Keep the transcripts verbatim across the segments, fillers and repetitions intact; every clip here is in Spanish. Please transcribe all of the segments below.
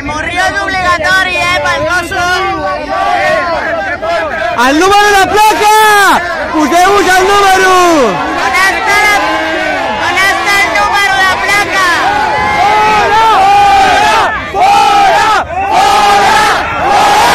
El morrió es obligatori, eh, pel gosso. El número de la placa! Poseu-vos el número! On està, la... On està el número de la placa? Fora! Fora! Fora!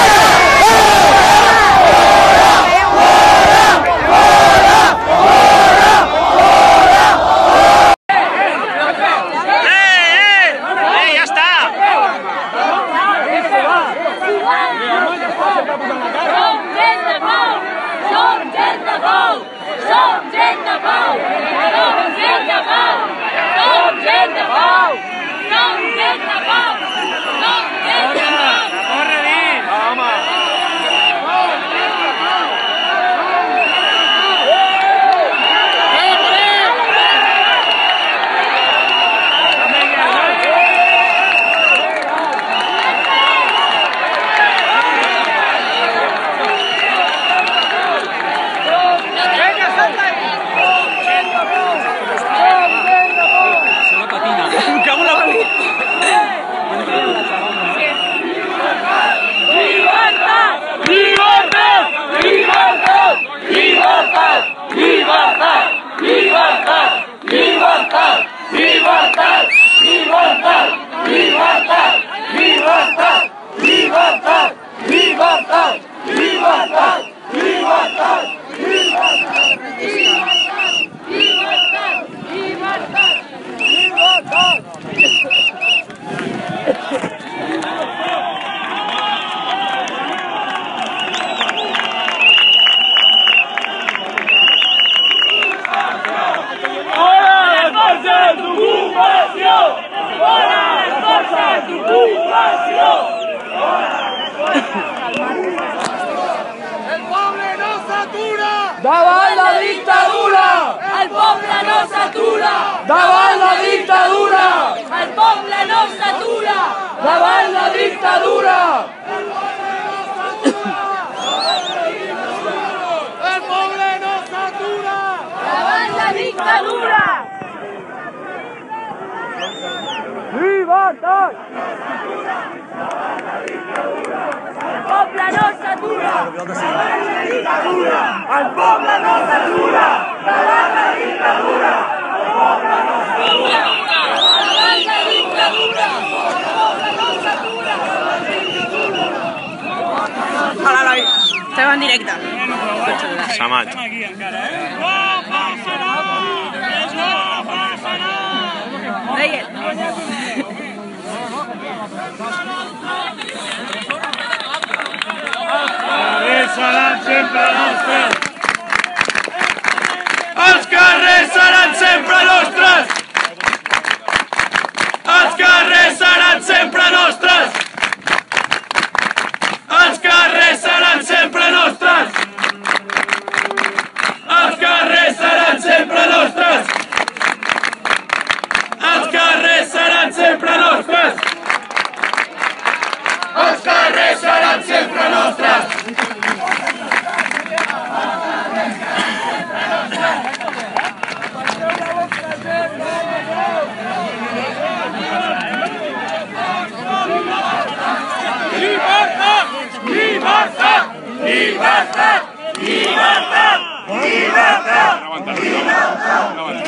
¡Libertad! ¡Libertad! ¡Libertad!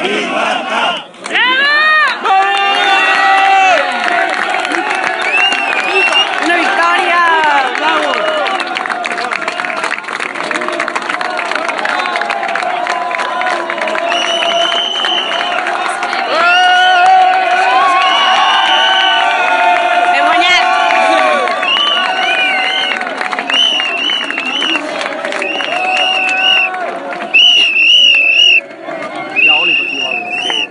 ¡Libertad!